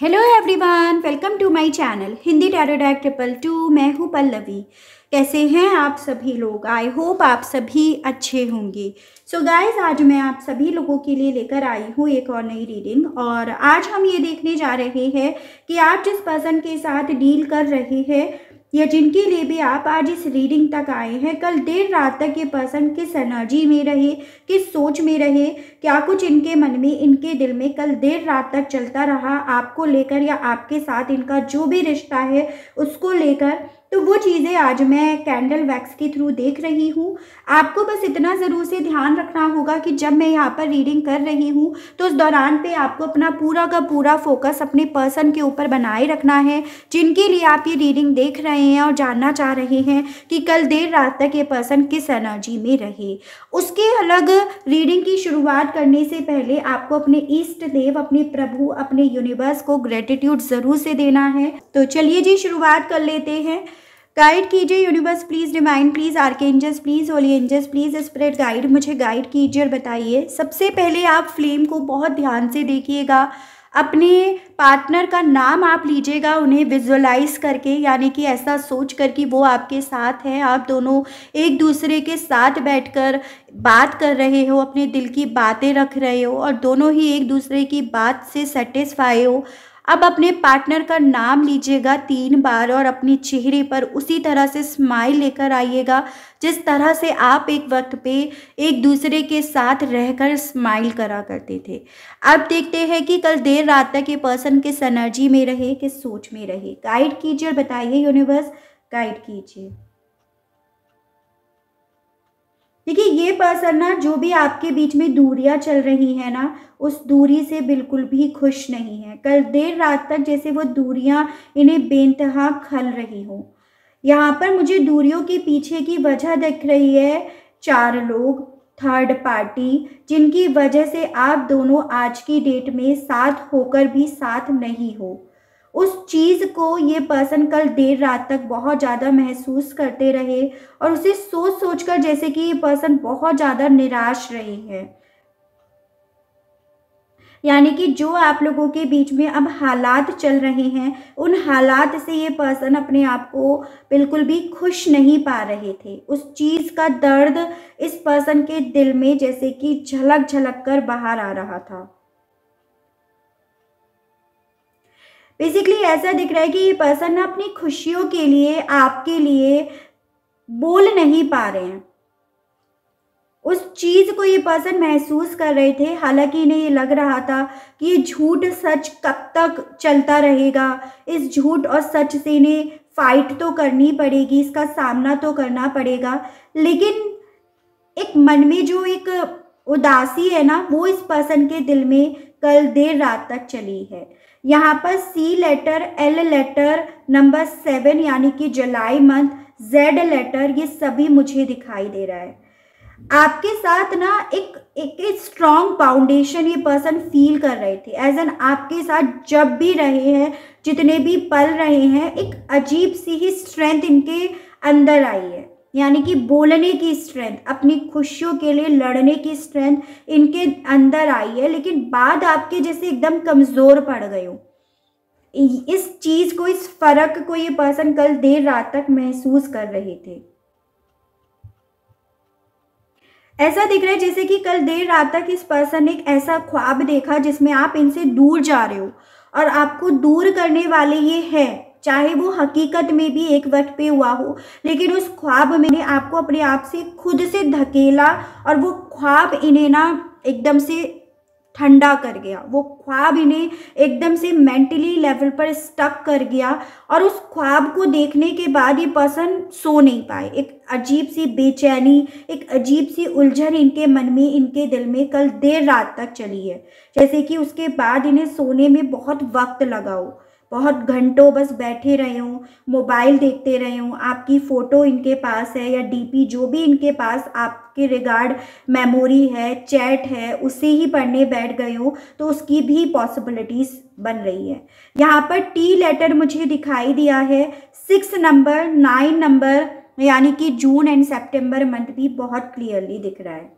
Hello everyone, welcome to my channel Hindi tarot deck 222। मैं हूँ पल्लवी। कैसे हैं आप सभी लोग? आई होप आप सभी अच्छे होंगे। सो गाइस, आज मैं आप सभी लोगों के लिए लेकर आई हूँ एक और नई रीडिंग। और आज हम ये देखने जा रहे हैं कि आप जिस पर्सन के साथ डील कर रहे हैं या जिनके लिए भी आप आज इस रीडिंग तक आए हैं, कल देर रात तक ये पर्सन किस एनर्जी में रहे, किस सोच में रहे, क्या कुछ इनके मन में, इनके दिल में कल देर रात तक चलता रहा आपको लेकर या आपके साथ इनका जो भी रिश्ता है उसको लेकर। तो वो चीज़ें आज मैं कैंडल वैक्स के थ्रू देख रही हूँ। आपको बस इतना ज़रूर से ध्यान रखना होगा कि जब मैं यहाँ पर रीडिंग कर रही हूँ तो उस दौरान पे आपको अपना पूरा का पूरा फोकस अपने पर्सन के ऊपर बनाए रखना है जिनके लिए आप ये रीडिंग देख रहे हैं और जानना चाह रहे हैं कि कल देर रात तक ये पर्सन किस एनर्जी में रहे। उसके अलग रीडिंग की शुरुआत करने से पहले आपको अपने इष्ट देव, अपने प्रभु, अपने यूनिवर्स को ग्रेटिट्यूड ज़रूर से देना है। तो चलिए जी, शुरुआत कर लेते हैं। गाइड कीजिए universe please, divine please, archangels please, holy angels please, spirit guide मुझे गाइड कीजिए और बताइए। सबसे पहले आप फ्लेम को बहुत ध्यान से देखिएगा। अपने पार्टनर का नाम आप लीजिएगा, उन्हें विजुअलाइज करके, यानी कि ऐसा सोच कर कि वो आपके साथ हैं, आप दोनों एक दूसरे के साथ बैठकर बात कर रहे हो, अपने दिल की बातें रख रहे हो और दोनों ही एक दूसरे की बात से सेटिस्फाई हो। अब अपने पार्टनर का नाम लीजिएगा 3 बार और अपने चेहरे पर उसी तरह से स्माइल लेकर आइएगा जिस तरह से आप एक वक्त पे एक दूसरे के साथ रहकर स्माइल करा करते थे। अब देखते हैं कि कल देर रात तक ये पर्सन किस एनर्जी में रहे, किस सोच में रहे। गाइड कीजिए और बताइए यूनिवर्स, गाइड कीजिए। देखिए, ये पर्सन ना, जो भी आपके बीच में दूरियां चल रही है ना, उस दूरी से बिल्कुल भी खुश नहीं है। कल देर रात तक जैसे वो दूरियां इन्हें बेइंतहा खल रही हो। यहाँ पर मुझे दूरियों के पीछे की वजह दिख रही है, 4 लोग, 3rd पार्टी, जिनकी वजह से आप दोनों आज की डेट में साथ होकर भी साथ नहीं हो। उस चीज़ को ये पर्सन कल देर रात तक बहुत ज़्यादा महसूस करते रहे और उसे सोच सोच कर जैसे कि ये पर्सन बहुत ज़्यादा निराश रहे हैं। यानी कि जो आप लोगों के बीच में अब हालात चल रहे हैं, उन हालात से ये पर्सन अपने आप को बिल्कुल भी खुश नहीं पा रहे थे। उस चीज़ का दर्द इस पर्सन के दिल में जैसे कि झलक झलक कर बाहर आ रहा था। बेसिकली ऐसा दिख रहा है कि ये पर्सन ना अपनी खुशियों के लिए, आपके लिए बोल नहीं पा रहे हैं। उस चीज़ को ये पर्सन महसूस कर रहे थे। हालांकि इन्हें ये लग रहा था कि ये झूठ सच कब तक चलता रहेगा, इस झूठ और सच से इन्हें फाइट तो करनी पड़ेगी, इसका सामना तो करना पड़ेगा। लेकिन एक मन में जो एक उदासी है ना, वो इस पर्सन के दिल में कल देर रात तक चली है। यहाँ पर C letter L letter number 7 यानी कि जुलाई मंथ, Z लेटर, ये सभी मुझे दिखाई दे रहा है। आपके साथ ना एक स्ट्रॉन्ग फाउंडेशन ये पर्सन फील कर रहे थे। एज एन आपके साथ जब भी रहे हैं, जितने भी पल रहे हैं, एक अजीब सी ही स्ट्रेंथ इनके अंदर आई है। यानी कि बोलने की स्ट्रेंथ, अपनी खुशियों के लिए लड़ने की स्ट्रेंथ इनके अंदर आई है। लेकिन बाद आपके जैसे एकदम कमज़ोर पड़ गए हो। इस चीज़ को, इस फ़र्क को ये पर्सन कल देर रात तक महसूस कर रहे थे। ऐसा दिख रहा है जैसे कि कल देर रात तक इस पर्सन ने एक ऐसा ख्वाब देखा जिसमें आप इनसे दूर जा रहे हो और आपको दूर करने वाले ये हैं। चाहे वो हकीकत में भी एक वक्त पे हुआ हो, लेकिन उस ख्वाब में आपको अपने आप से, खुद से धकेला और वो ख्वाब इन्हें ना एकदम से ठंडा कर गया। वो ख्वाब इन्हें एकदम से मेंटली लेवल पर स्टक कर गया और उस ख्वाब को देखने के बाद ये पर्सन सो नहीं पाए। एक अजीब सी बेचैनी, एक अजीब सी उलझन इनके मन में, इनके दिल में कल देर रात तक चली है। जैसे कि उसके बाद इन्हें सोने में बहुत वक्त लगा हो, बहुत घंटों बस बैठे रहे हों, मोबाइल देखते रहे हों। आपकी फ़ोटो इनके पास है या डीपी, जो भी इनके पास आपके रिगार्ड मेमोरी है, चैट है, उसे ही पढ़ने बैठ गए हों, तो उसकी भी पॉसिबिलिटीज़ बन रही है। यहाँ पर T लेटर मुझे दिखाई दिया है, 6 नंबर 9 नंबर यानी कि जून एंड सितंबर मंथ भी बहुत क्लियरली दिख रहा है।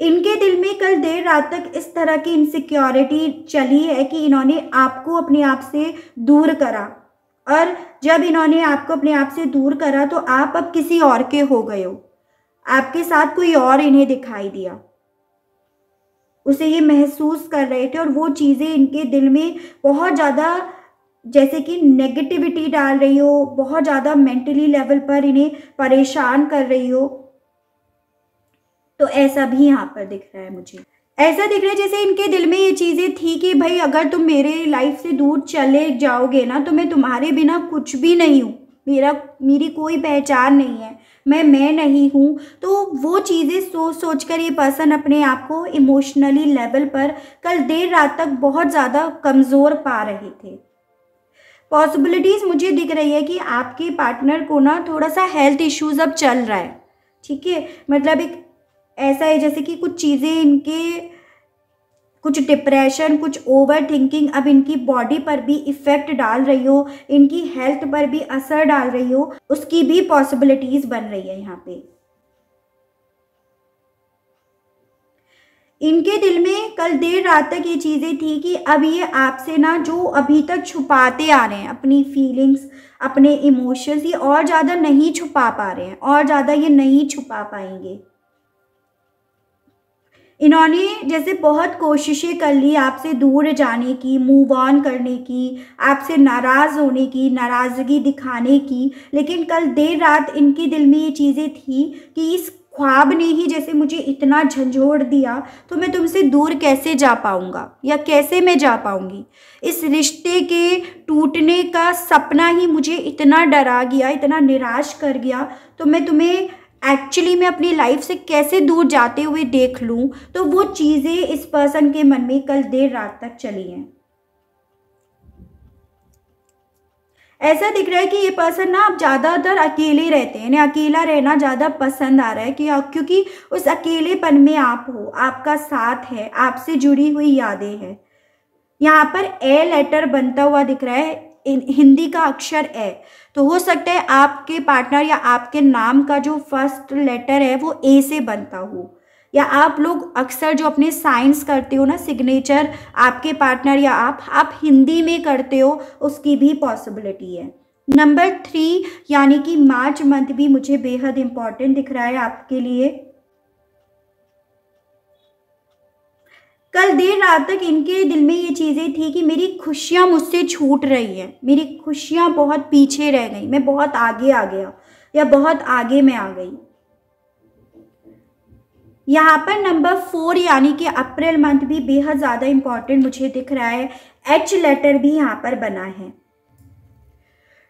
इनके दिल में कल देर रात तक इस तरह की इनसिक्योरिटी चली है कि इन्होंने आपको अपने आप से दूर करा, और जब इन्होंने आपको अपने आप से दूर करा तो आप अब किसी और के हो गए हो, आपके साथ कोई और इन्हें दिखाई दिया, उसे ये महसूस कर रहे थे। और वो चीज़ें इनके दिल में बहुत ज़्यादा जैसे कि नेगेटिविटी डाल रही हो, बहुत ज़्यादा मेंटली लेवल पर इन्हें परेशान कर रही हो, तो ऐसा भी यहाँ पर दिख रहा है मुझे। ऐसा दिख रहा है जैसे इनके दिल में ये चीज़ें थी कि भाई अगर तुम मेरे लाइफ से दूर चले जाओगे ना तो मैं तुम्हारे बिना कुछ भी नहीं हूँ, मेरी कोई पहचान नहीं है, मैं नहीं हूँ। तो वो चीज़ें सोच कर ये पर्सन अपने आप को इमोशनली लेवल पर कल देर रात तक बहुत ज़्यादा कमज़ोर पा रहे थे। पॉसिबिलिटीज़ मुझे दिख रही है कि आपके पार्टनर को ना थोड़ा सा हेल्थ इश्यूज़ अब चल रहा है, ठीक है। मतलब एक ऐसा है जैसे कि कुछ चीज़ें इनके, कुछ डिप्रेशन, कुछ ओवर थिंकिंग अब इनकी बॉडी पर भी इफ़ेक्ट डाल रही हो, इनकी हेल्थ पर भी असर डाल रही हो, उसकी भी पॉसिबिलिटीज़ बन रही है यहाँ पे। इनके दिल में कल देर रात तक ये चीज़ें थी कि अब ये आपसे ना जो अभी तक छुपाते आ रहे हैं अपनी फीलिंग्स, अपने इमोशंस, ये और ज़्यादा नहीं छुपा पा रहे हैं, और ज़्यादा ये नहीं छुपा पाएंगे। इन्होंने जैसे बहुत कोशिशें कर ली आपसे दूर जाने की, मूव ऑन करने की, आपसे नाराज़ होने की, नाराज़गी दिखाने की, लेकिन कल देर रात इनके दिल में ये चीज़ें थी कि इस ख्वाब ने ही जैसे मुझे इतना झंझोड़ दिया, तो मैं तुमसे दूर कैसे जा पाऊँगा या कैसे मैं जा पाऊँगी। इस रिश्ते के टूटने का सपना ही मुझे इतना डरा गया, इतना निराश कर गया, तो मैं तुम्हें एक्चुअली मैं अपनी लाइफ से कैसे दूर जाते हुए देख लूँ। तो वो चीज़ें इस पर्सन के मन में कल देर रात तक चली हैं। ऐसा दिख रहा है कि ये पर्सन ना अब ज़्यादातर अकेले रहते हैं, इन्हें अकेला रहना ज़्यादा पसंद आ रहा है, कि क्योंकि उस अकेलेपन में आप हो, आपका साथ है, आपसे जुड़ी हुई यादें हैं। यहाँ पर ए लेटर बनता हुआ दिख रहा है, हिंदी का अक्षर ए, तो हो सकता है आपके पार्टनर या आपके नाम का जो फर्स्ट लेटर है वो ए से बनता हो, या आप लोग अक्सर जो अपने साइंस करते हो ना, सिग्नेचर आपके पार्टनर या आप हिंदी में करते हो, उसकी भी पॉसिबिलिटी है। नंबर 3 यानी कि मार्च मंथ भी मुझे बेहद इम्पॉर्टेंट दिख रहा है आपके लिए। कल देर रात तक इनके दिल में ये चीज़ें थी कि मेरी खुशियाँ मुझसे छूट रही हैं, मेरी खुशियाँ बहुत पीछे रह गई, मैं बहुत आगे आ गया या बहुत आगे मैं आ गई। यहाँ पर नंबर 4 यानी कि अप्रैल मंथ भी बेहद ज़्यादा इम्पॉर्टेंट मुझे दिख रहा है। एच लेटर भी यहाँ पर बना है।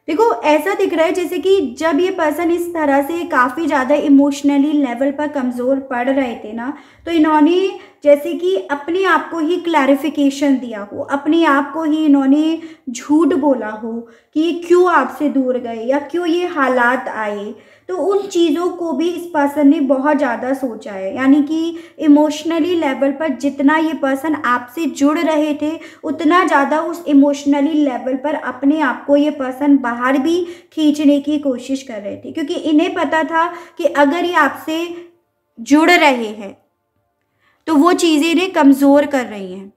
देखो ऐसा दिख रहा है जैसे कि जब ये पर्सन इस तरह से काफ़ी ज़्यादा इमोशनली लेवल पर कमज़ोर पड़ रहे थे ना, तो इन्होंने जैसे कि अपने आप को ही क्लैरिफिकेशन दिया हो, अपने आप को ही इन्होंने झूठ बोला हो कि ये क्यों आपसे दूर गए या क्यों ये हालात आए। तो उन चीज़ों को भी इस पर्सन ने बहुत ज़्यादा सोचा है, यानी कि इमोशनली लेवल पर जितना ये पर्सन आपसे जुड़ रहे थे, उतना ज़्यादा उस इमोशनली लेवल पर अपने आप को ये पर्सन बाहर भी खींचने की कोशिश कर रहे थे, क्योंकि इन्हें पता था कि अगर ये आपसे जुड़ रहे हैं तो वो चीज़ें इन्हें कमज़ोर कर रही हैं,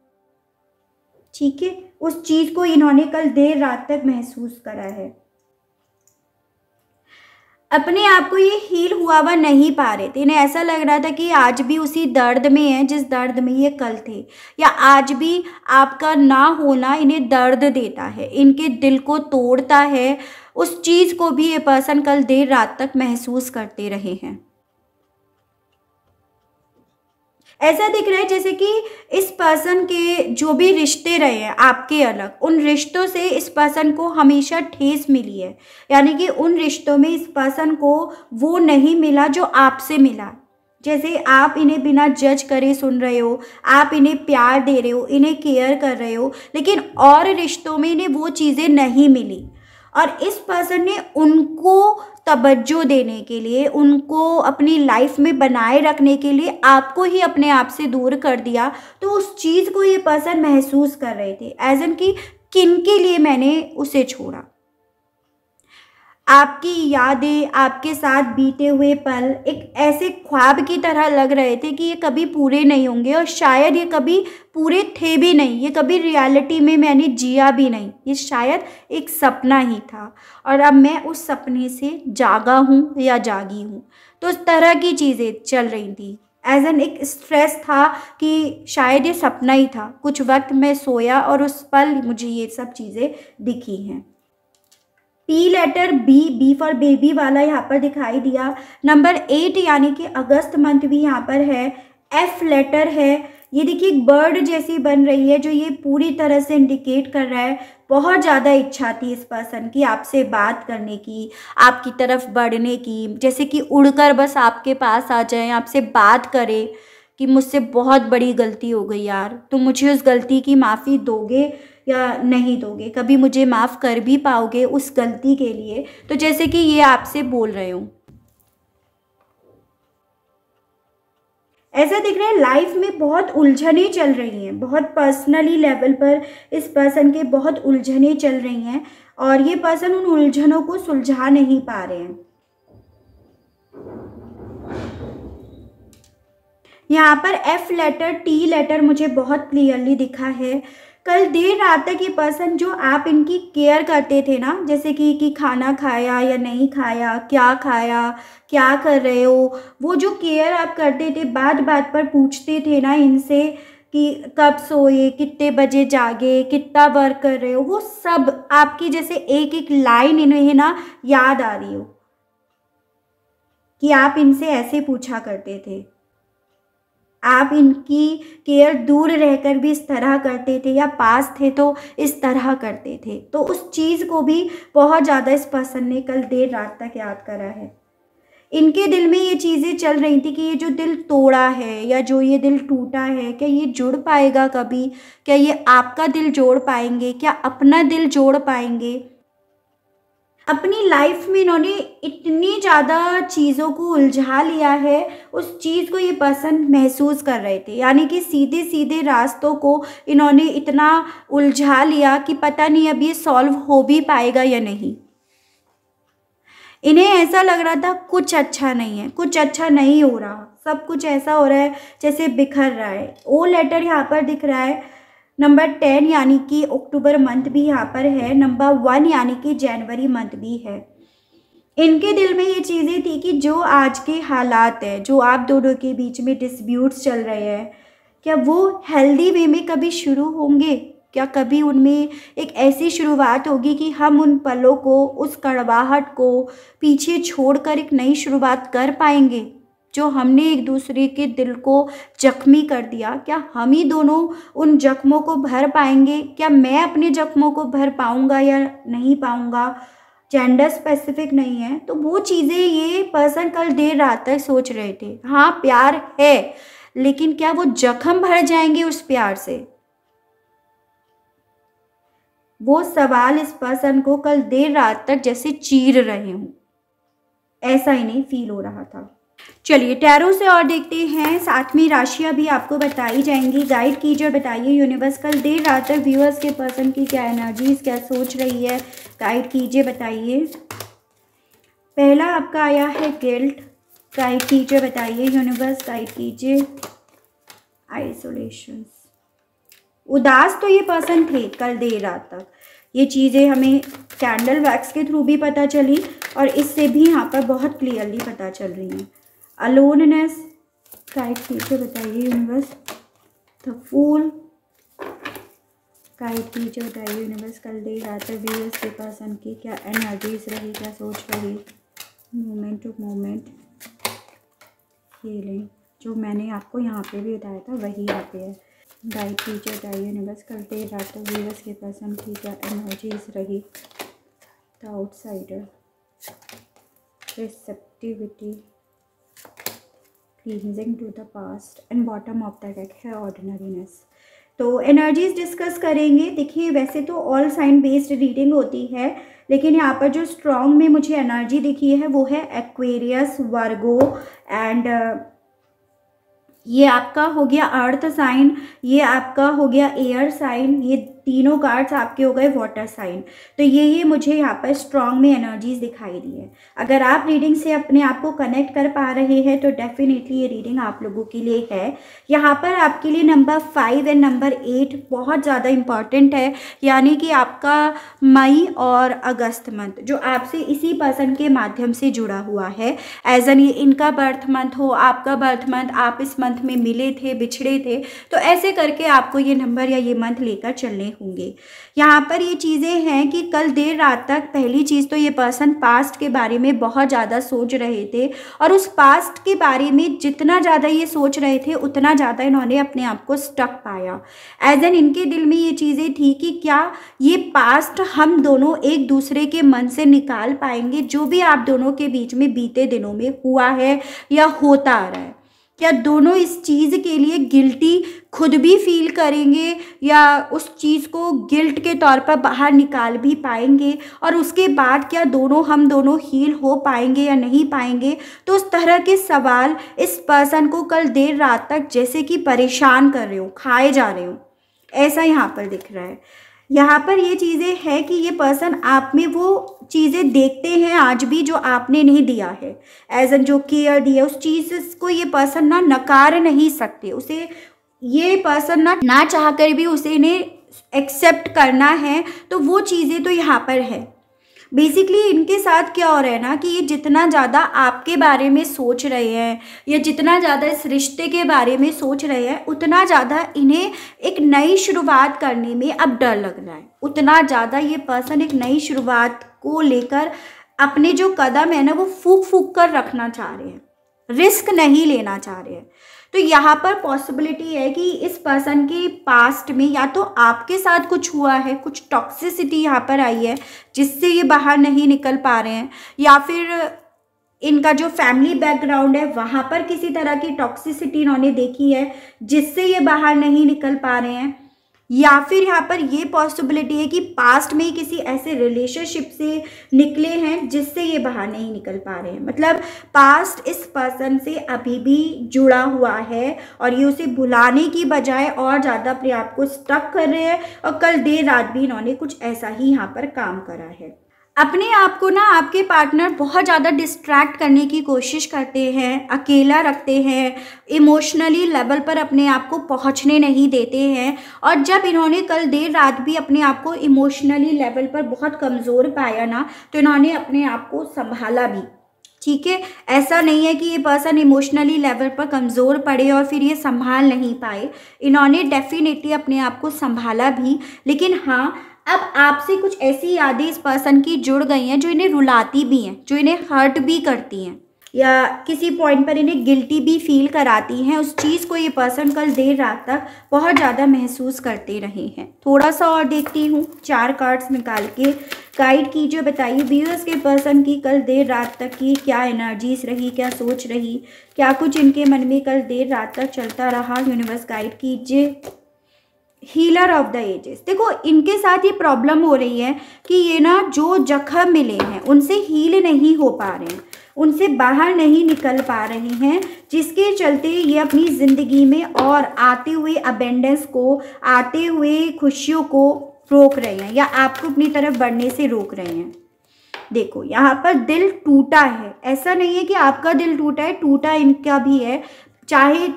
ठीक है। उस चीज़ को इन्होंने कल देर रात तक महसूस करा है। अपने आप को ये हील हुआ हुआ नहीं पा रहे थे, इन्हें ऐसा लग रहा था कि आज भी उसी दर्द में है जिस दर्द में ये कल थे, या आज भी आपका ना होना इन्हें दर्द देता है, इनके दिल को तोड़ता है। उस चीज़ को भी ये पर्सन कल देर रात तक महसूस करते रहे हैं। ऐसा दिख रहा है जैसे कि इस पर्सन के जो भी रिश्ते रहे हैं आपके अलग, उन रिश्तों से इस पर्सन को हमेशा ठेस मिली है, यानी कि उन रिश्तों में इस पर्सन को वो नहीं मिला जो आपसे मिला। जैसे आप इन्हें बिना जज करे सुन रहे हो, आप इन्हें प्यार दे रहे हो, इन्हें केयर कर रहे हो, लेकिन और रिश्तों में इन्हें वो चीज़ें नहीं मिली, और इस पर्सन ने उनको तवज्जो देने के लिए, उनको अपनी लाइफ में बनाए रखने के लिए आपको ही अपने आप से दूर कर दिया। तो उस चीज़ को ये पर्सन महसूस कर रहे थे, एज एन कि किन के लिए मैंने उसे छोड़ा। आपकी यादें, आपके साथ बीते हुए पल एक ऐसे ख्वाब की तरह लग रहे थे कि ये कभी पूरे नहीं होंगे और शायद ये कभी पूरे थे भी नहीं, ये कभी रियलिटी में मैंने जिया भी नहीं, ये शायद एक सपना ही था और अब मैं उस सपने से जागा हूँ या जागी हूँ। तो उस तरह की चीज़ें चल रही थी। एज एन एक स्ट्रेस था कि शायद ये सपना ही था, कुछ वक्त मैं सोया और उस पल मुझे ये सब चीज़ें दिखी हैं। P letter B, B for baby वाला यहाँ पर दिखाई दिया। नंबर 8 यानी कि अगस्त मंथ भी यहाँ पर है। एफ लेटर है, ये देखिए एक बर्ड जैसी बन रही है जो ये पूरी तरह से इंडिकेट कर रहा है बहुत ज़्यादा इच्छा थी इस पर्सन की आपसे बात करने की, आपकी तरफ बढ़ने की, जैसे कि उड़कर बस आपके पास आ जाए, आपसे बात करे कि मुझसे बहुत बड़ी गलती हो गई यार, तुम मुझे उस गलती की माफ़ी दोगे या नहीं दोगे, कभी मुझे माफ़ कर भी पाओगे उस गलती के लिए। तो जैसे कि ये आपसे बोल रहे हो, ऐसा दिख रहा है। लाइफ में बहुत उलझनें चल रही हैं, बहुत पर्सनली लेवल पर इस पर्सन के बहुत उलझनें चल रही हैं और ये पर्सन उन उलझनों को सुलझा नहीं पा रहे हैं। यहाँ पर एफ लेटर टी लेटर मुझे बहुत क्लियरली दिखा है। कल देर रात तक ये पर्सन जो आप इनकी केयर करते थे ना, जैसे कि खाना खाया या नहीं खाया, क्या कर रहे हो, वो जो केयर आप करते थे, बात बात पर पूछते थे ना इनसे कि कब सोए, कितने बजे जागे, कितना वर्क कर रहे हो, वो सब आपकी जैसे एक एक लाइन इन्हें ना याद आ रही हो कि आप इनसे ऐसे पूछा करते थे, आप इनकी केयर दूर रहकर भी इस तरह करते थे या पास थे तो इस तरह करते थे। तो उस चीज़ को भी बहुत ज़्यादा इस पर्सन ने कल देर रात तक याद करा है। इनके दिल में ये चीज़ें चल रही थी कि ये जो दिल तोड़ा है या जो ये दिल टूटा है, क्या ये जुड़ पाएगा कभी, क्या ये आपका दिल जोड़ पाएंगे, क्या अपना दिल जोड़ पाएंगे। अपनी लाइफ में इन्होंने इतनी ज़्यादा चीज़ों को उलझा लिया है, उस चीज़ को ये पर्सन महसूस कर रहे थे, यानी कि सीधे सीधे रास्तों को इन्होंने इतना उलझा लिया कि पता नहीं अब ये सॉल्व हो भी पाएगा या नहीं। इन्हें ऐसा लग रहा था कुछ अच्छा नहीं है, कुछ अच्छा नहीं हो रहा, सब कुछ ऐसा हो रहा है जैसे बिखर रहा है। ओ लेटर यहाँ पर दिख रहा है। नंबर 10 यानी कि अक्टूबर मंथ भी यहाँ पर है। नंबर 1 यानी कि जनवरी मंथ भी है। इनके दिल में ये चीज़ें थी कि जो आज के हालात हैं, जो आप दोनों के बीच में डिस्प्यूट्स चल रहे हैं, क्या वो हेल्दी वे में कभी शुरू होंगे, क्या कभी उनमें एक ऐसी शुरुआत होगी कि हम उन पलों को, उस कड़वाहट को पीछे छोड़कर एक नई शुरुआत कर पाएंगे। जो हमने एक दूसरे के दिल को जख्मी कर दिया, क्या हम ही दोनों उन जख्मों को भर पाएंगे, क्या मैं अपने जख्मों को भर पाऊँगा या नहीं पाऊँगा, जेंडर स्पेसिफिक नहीं है। तो वो चीज़ें ये पर्सन कल देर रात तक सोच रहे थे। हाँ प्यार है, लेकिन क्या वो जख्म भर जाएंगे उस प्यार से, वो सवाल इस पर्सन को कल देर रात तक जैसे चीर रहे हों, ऐसा ही नहीं फील हो रहा था। चलिए टैरो से और देखते हैं, साथ में राशियाँ भी आपको बताई जाएंगी। गाइड कीजिए और बताइए यूनिवर्स, कल देर रात तक व्यूअर्स के पर्सन की क्या एनर्जीज, क्या सोच रही है, गाइड कीजिए बताइए। पहला आपका आया है गिल्ट, गाइड कीजिए बताइए यूनिवर्स, गाइड कीजिए। आइसोलेशन, उदास तो ये पर्सन थे कल देर रात तक, ये चीज़ें हमें कैंडल वैक्स के थ्रू भी पता चली और इससे भी यहाँ पर बहुत क्लियरली पता चल रही है। अलोननेस, गाइड कीजिए बताइए यूनिवर्स। द फूल, गाइड कीजिए बताइए यूनिवर्स, कल देर रात तक व्यूअर्स के पर्सन की क्या एनर्जीज रही, क्या सोच रही। मोमेंट टू मोमेंट हीलिंग, जो मैंने आपको यहाँ पे भी बताया था वही यहाँ पे है। गाइड कीजिए बताइए यूनिवर्स, कल देर रात तक व्यूअर्स के पर्सन की क्या एनर्जीज रही। The outsider, receptivity, cleansing to the past and bottom of the deck है ऑर्डिनरीनेस। तो एनर्जीज डिस्कस करेंगे। देखिए वैसे तो ऑल साइन बेस्ड रीडिंग होती है, लेकिन यहाँ पर जो स्ट्रॉन्ग में मुझे एनर्जी दिखी है वो है एक्वेरियस, वर्गो एंड ये आपका हो गया अर्थ साइन, ये आपका हो गया एयर साइन, ये तीनों कार्ड्स आपके हो गए वाटर साइन। तो ये मुझे यहाँ पर स्ट्रॉन्ग में एनर्जीज दिखाई दी है। अगर आप रीडिंग से अपने आप को कनेक्ट कर पा रहे हैं तो डेफिनेटली ये रीडिंग आप लोगों के लिए है। यहाँ पर आपके लिए नंबर 5 एंड नंबर 8 बहुत ज़्यादा इंपॉर्टेंट है, यानी कि आपका मई और अगस्त मंथ जो आपसे इसी पर्सन के माध्यम से जुड़ा हुआ है। एज एन ये इनका बर्थ मंथ हो, आपका बर्थ मंथ, आप इस मंथ में मिले थे, बिछड़े थे, तो ऐसे करके आपको ये नंबर या ये मंथ लेकर चलने होंगे। यहाँ पर ये चीज़ें हैं कि कल देर रात तक पहली चीज़ तो ये पर्सन पास्ट के बारे में बहुत ज़्यादा सोच रहे थे, और उस पास्ट के बारे में जितना ज़्यादा ये सोच रहे थे उतना ज़्यादा इन्होंने अपने आप को स्टक पाया। एज एन इनके दिल में ये चीज़ें थी कि क्या ये पास्ट हम दोनों एक दूसरे के मन से निकाल पाएंगे, जो भी आप दोनों के बीच में बीते दिनों में हुआ है या होता आ रहा है। क्या दोनों इस चीज़ के लिए गिल्टी खुद भी फील करेंगे या उस चीज़ को गिल्ट के तौर पर बाहर निकाल भी पाएंगे, और उसके बाद क्या दोनों हम दोनों हील हो पाएंगे या नहीं पाएंगे। तो उस तरह के सवाल इस पर्सन को कल देर रात तक जैसे कि परेशान कर रहे हो, खाए जा रहे हो, ऐसा यहाँ पर दिख रहा है। यहाँ पर ये चीज़ें हैं कि ये पर्सन आप में वो चीज़ें देखते हैं आज भी जो आपने नहीं दिया है। एज एन जो केयर दिया उस चीज़ को ये पर्सन ना नकार नहीं सकते, उसे ये पर्सन ना चाह कर भी उसे इन्हें एक्सेप्ट करना है। तो वो चीज़ें तो यहाँ पर है। बेसिकली इनके साथ क्या हो रहा है ना कि ये जितना ज़्यादा आपके बारे में सोच रहे हैं या जितना ज़्यादा इस रिश्ते के बारे में सोच रहे हैं, उतना ज़्यादा इन्हें एक नई शुरुआत करने में अब डर लग रहा है। उतना ज़्यादा ये पर्सन एक नई शुरुआत को लेकर अपने जो कदम है ना वो फूंक फूंक कर रखना चाह रहे हैं, रिस्क नहीं लेना चाह रहे हैं। तो यहाँ पर पॉसिबिलिटी है कि इस पर्सन के पास्ट में या तो आपके साथ कुछ हुआ है, कुछ टॉक्सिसिटी यहाँ पर आई है जिससे ये बाहर नहीं निकल पा रहे हैं, या फिर इनका जो फैमिली बैकग्राउंड है वहाँ पर किसी तरह की टॉक्सिसिटी इन्होंने देखी है जिससे ये बाहर नहीं निकल पा रहे हैं, या फिर यहाँ पर ये पॉसिबिलिटी है कि पास्ट में किसी ऐसे रिलेशनशिप से निकले हैं जिससे ये बाहर नहीं निकल पा रहे हैं। मतलब पास्ट इस पर्सन से अभी भी जुड़ा हुआ है और ये उसे भुलाने की बजाय और ज़्यादा अपने आप को स्टक कर रहे हैं, और कल देर रात भी इन्होंने कुछ ऐसा ही यहाँ पर काम करा है। अपने आप को ना आपके पार्टनर बहुत ज़्यादा डिस्ट्रैक्ट करने की कोशिश करते हैं, अकेला रखते हैं, इमोशनली लेवल पर अपने आप को पहुंचने नहीं देते हैं। और जब इन्होंने कल देर रात भी अपने आप को इमोशनली लेवल पर बहुत कमज़ोर पाया ना, तो इन्होंने अपने आप को संभाला भी। ठीक है, ऐसा नहीं है कि ये पर्सन इमोशनली लेवल पर कमज़ोर पड़े और फिर ये संभाल नहीं पाए। इन्होंने डेफिनेटली अपने आप को संभाला भी, लेकिन हाँ अब आपसे कुछ ऐसी यादें इस पर्सन की जुड़ गई हैं जो इन्हें रुलाती भी हैं, जो इन्हें हर्ट भी करती हैं या किसी पॉइंट पर इन्हें गिल्टी भी फील कराती हैं। उस चीज़ को ये पर्सन कल देर रात तक बहुत ज़्यादा महसूस करते रहे हैं। थोड़ा सा और देखती हूँ, 4 कार्ड्स निकाल के गाइड कीजिए, बताइए व्यूअर्स के पर्सन की कल देर रात तक की क्या एनर्जीज रही, क्या सोच रही, क्या कुछ इनके मन में कल देर रात तक चलता रहा। यूनिवर्स गाइड कीजिए। हीलर ऑफ द एजेस, देखो इनके साथ ये प्रॉब्लम हो रही है कि ये ना जो जख्म मिले हैं उनसे हील नहीं हो पा रहे हैं, उनसे बाहर नहीं निकल पा रहे हैं, जिसके चलते ये अपनी ज़िंदगी में और आते हुए अबेंडेंस को, आते हुए खुशियों को रोक रहे हैं या आपको अपनी तरफ बढ़ने से रोक रहे हैं। देखो यहाँ पर दिल टूटा है, ऐसा नहीं है कि आपका दिल टूटा है, टूटा इनका भी है, चाहे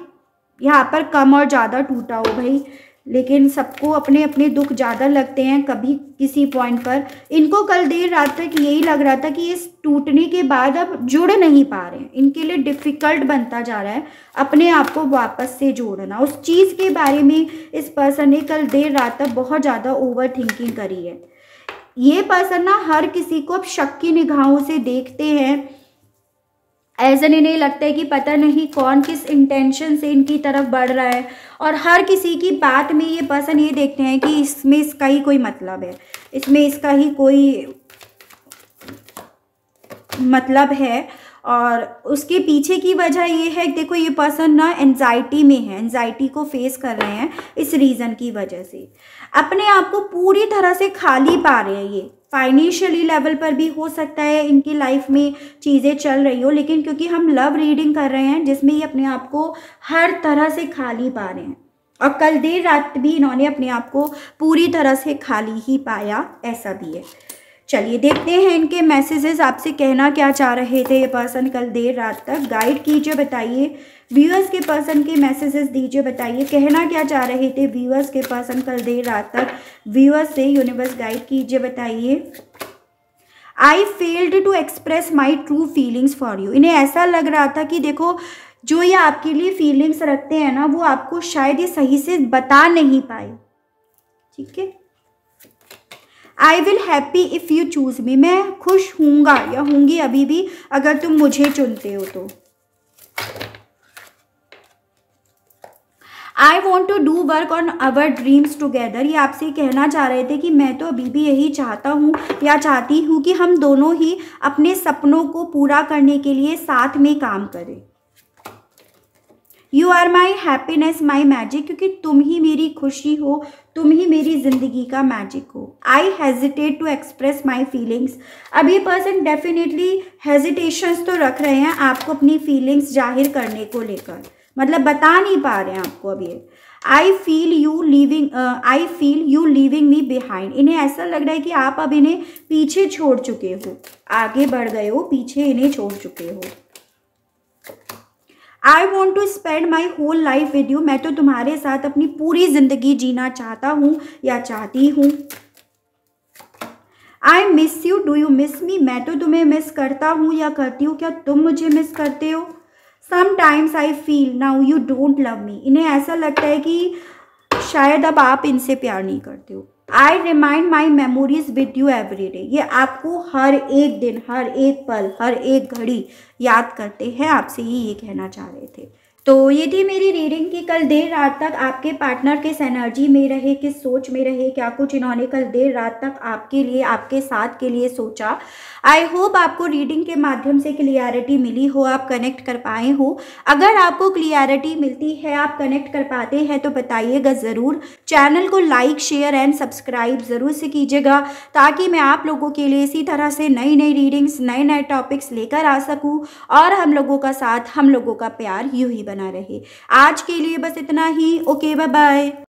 यहाँ पर कम और ज़्यादा टूटा हो भाई, लेकिन सबको अपने अपने दुख ज़्यादा लगते हैं कभी किसी पॉइंट पर। इनको कल देर रात तक यही लग रहा था कि ये टूटने के बाद अब जुड़ नहीं पा रहे हैं, इनके लिए डिफ़िकल्ट बनता जा रहा है अपने आप को वापस से जोड़ना। उस चीज़ के बारे में इस पर्सन ने कल देर रात तक बहुत ज़्यादा ओवर थिंकिंग करी है। ये पर्सन ना हर किसी को अब शक की निगाहों से देखते हैं। ऐसा इन्हें लगता है कि पता नहीं कौन किस इंटेंशन से इनकी तरफ बढ़ रहा है, और हर किसी की बात में ये पर्सन ये देखते हैं कि इसमें इसका ही कोई मतलब है, इसमें इसका ही कोई मतलब है। और उसके पीछे की वजह ये है, देखो ये पर्सन ना एंजाइटी में है, एंजाइटी को फेस कर रहे हैं। इस रीज़न की वजह से अपने आप को पूरी तरह से खाली पा रहे हैं। ये फाइनेंशियली लेवल पर भी हो सकता है इनकी लाइफ में चीज़ें चल रही हो, लेकिन क्योंकि हम लव रीडिंग कर रहे हैं जिसमें ये अपने आप को हर तरह से खाली पा रहे हैं, और कल देर रात भी इन्होंने अपने आप को पूरी तरह से खाली ही पाया, ऐसा भी है। चलिए देखते हैं इनके मैसेजेस, आपसे कहना क्या चाह रहे थे ये पर्सन कल देर रात तक। गाइड कीजिए, बताइए व्यूअर्स के पर्सन के मैसेजेस दीजिए, बताइए कहना क्या चाह रहे थे व्यूअर्स के पर्सन कल देर रात तक। व्यूअर्स से यूनिवर्स गाइड कीजिए, बताइए। I failed to express my true feelings for you. इन्हें ऐसा लग रहा था कि देखो जो ये आपके लिए फीलिंग्स रखते हैं ना, वो आपको शायद ये सही से बता नहीं पाए, ठीक है। I will happy if you choose me, मैं खुश होऊंगा या होंगी अभी भी अगर तुम मुझे चुनते हो तो। I want to do work on our dreams together, ये आपसे कहना चाह रहे थे कि मैं तो अभी भी यही चाहता हूँ या चाहती हूँ कि हम दोनों ही अपने सपनों को पूरा करने के लिए साथ में काम करें। You are my happiness my magic, क्योंकि तुम ही मेरी खुशी हो, तुम ही मेरी ज़िंदगी का मैजिक हो। I hesitate to express my feelings, अब ये पर्सन डेफिनेटली हेजिटेशंस तो रख रहे हैं आपको अपनी फीलिंग्स जाहिर करने को लेकर, मतलब बता नहीं पा रहे हैं आपको अब ये। I feel you leaving me behind, इन्हें ऐसा लग रहा है कि आप अब इन्हें पीछे छोड़ चुके हो, आगे बढ़ गए हो, पीछे इन्हें छोड़ चुके हो। I want to spend my whole life with you, मैं तो तुम्हारे साथ अपनी पूरी जिंदगी जीना चाहता हूँ या चाहती हूँ। I miss you, do you miss me, मैं तो तुम्हें मिस करता हूँ या करती हूँ, क्या तुम मुझे मिस करते हो। Sometimes I feel now you don't love me, इन्हें ऐसा लगता है कि शायद अब आप इनसे प्यार नहीं करते हो। I remind my memories with you every day, ये आपको हर एक दिन, हर एक पल, हर एक घड़ी याद करते हैं, आपसे ही ये कहना चाह रहे थे। तो ये थी मेरी रीडिंग कि कल देर रात तक आपके पार्टनर किस एनर्जी में रहे, किस सोच में रहे, क्या कुछ इन्होंने कल देर रात तक आपके लिए, आपके साथ के लिए सोचा। आई होप आपको रीडिंग के माध्यम से क्लियरिटी मिली हो, आप कनेक्ट कर पाए हो। अगर आपको क्लियरिटी मिलती है, आप कनेक्ट कर पाते हैं तो बताइएगा ज़रूर। चैनल को लाइक, शेयर एंड सब्सक्राइब ज़रूर से कीजिएगा, ताकि मैं आप लोगों के लिए इसी तरह से नई नई रीडिंग्स, नए नए टॉपिक्स लेकर आ सकूँ और हम लोगों का साथ, हम लोगों का प्यार यूँ ही बना रहे। आज के लिए बस इतना ही। Okay, bye bye.